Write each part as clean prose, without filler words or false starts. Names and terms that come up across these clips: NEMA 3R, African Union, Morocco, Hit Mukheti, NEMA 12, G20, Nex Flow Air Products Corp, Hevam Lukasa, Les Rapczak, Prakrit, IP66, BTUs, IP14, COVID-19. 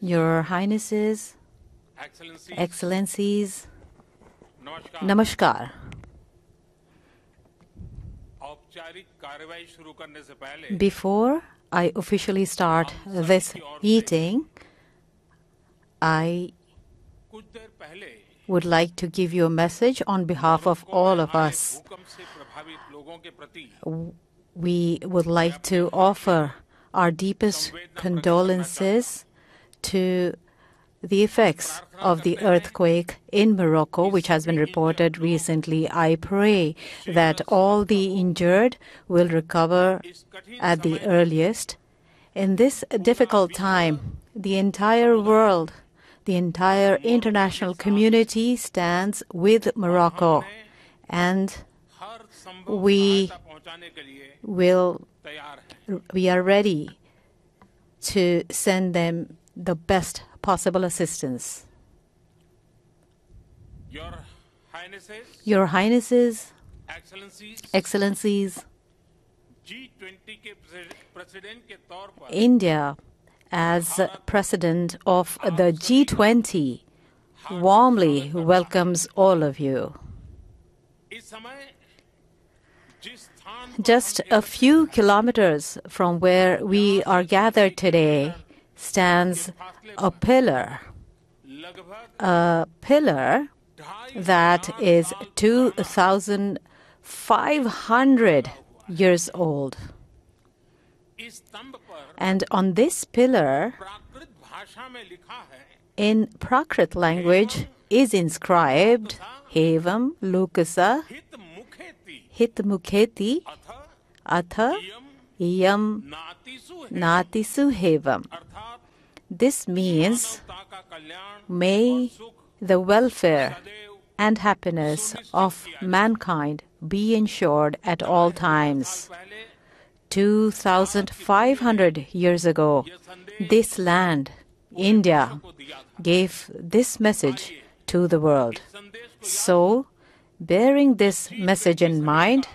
Your Highnesses, Excellencies, Namaskar. Before I officially start this meeting, I would like to give you a message on behalf of all of us. We would like to offer our deepest condolences to the effects of the earthquake in Morocco, which has been reported recently. I pray that all the injured will recover at the earliest. In this difficult time, the entire world, the entire international community stands with Morocco, and we are ready to send them the best possible assistance. Your Highnesses, Excellencies, India, as President of the G20, warmly welcomes all of you. Just a few kilometers from where we are gathered today stands a pillar that is 2,500 years old. And on this pillar, in Prakrit language, is inscribed Hevam Lukasa, Hit Mukheti, Atha Yam Natisu Hevam. This means, may the welfare and happiness of mankind be ensured at all times. 2,500 years ago, this land, India, gave this message to the world. So, bearing this message in mind,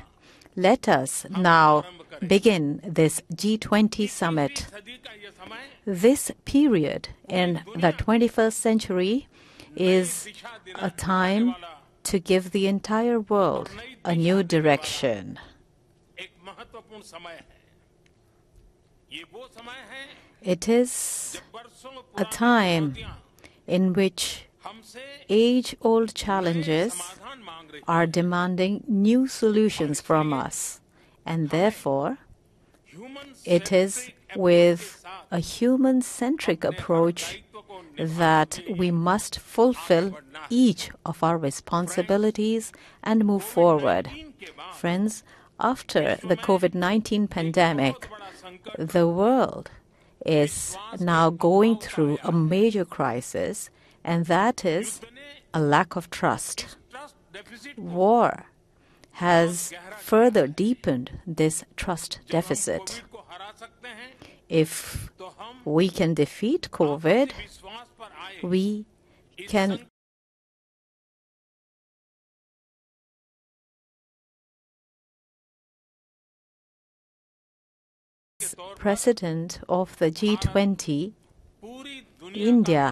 let us now begin this G20 summit. This period in the 21st century is a time to give the entire world a new direction. It is a time in which age-old challenges are demanding new solutions from us, and therefore it is with a human-centric approach that we must fulfill each of our responsibilities and move forward. Friends, after the COVID-19 pandemic, the world is now going through a major crisis, and that is a lack of trust. War has further deepened this trust deficit. If we can defeat COVID, we can President of the G20, India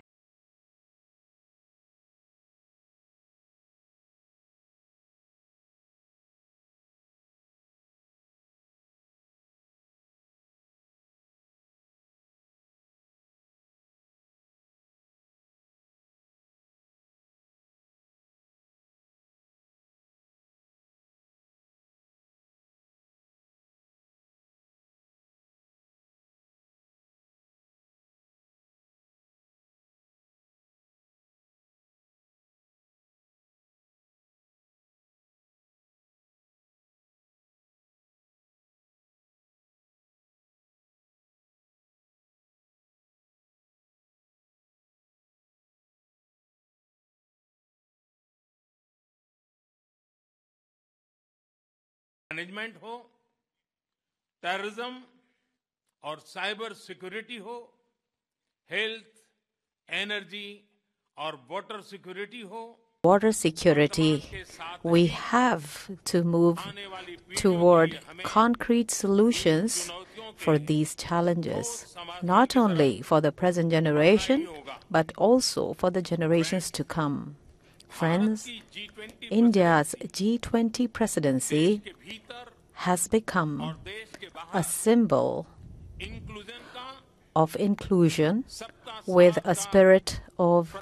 management हो, terrorism और cyber security हो, health, energy और water security हो. Water security, we have to move toward concrete solutions for these challenges, not only for the present generation, but also for the generations to come. Friends, India's G20 presidency has become a symbol of inclusion with a spirit of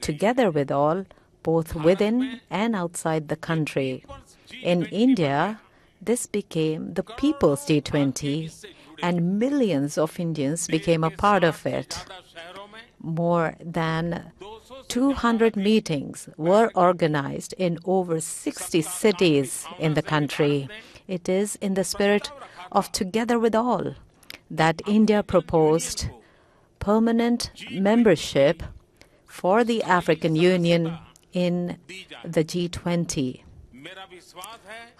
together with all, both within and outside the country. In India, this became the People's G20, and millions of Indians became a part of it. More than 200 meetings were organized in over 60 cities in the country. It is in the spirit of together with all that India proposed permanent membership for the African Union in the G20.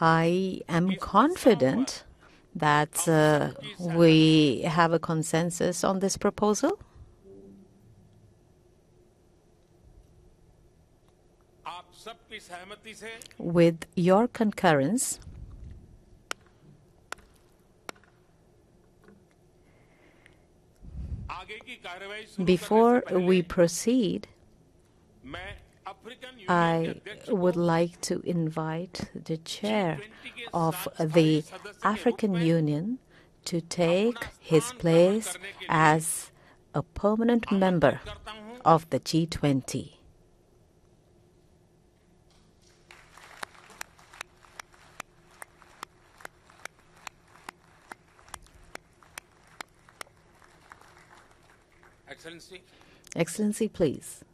I am confident that we have a consensus on this proposal. With your concurrence, before we proceed, I would like to invite the chair of the African Union to take his place as a permanent member of the G20. Excellency, please.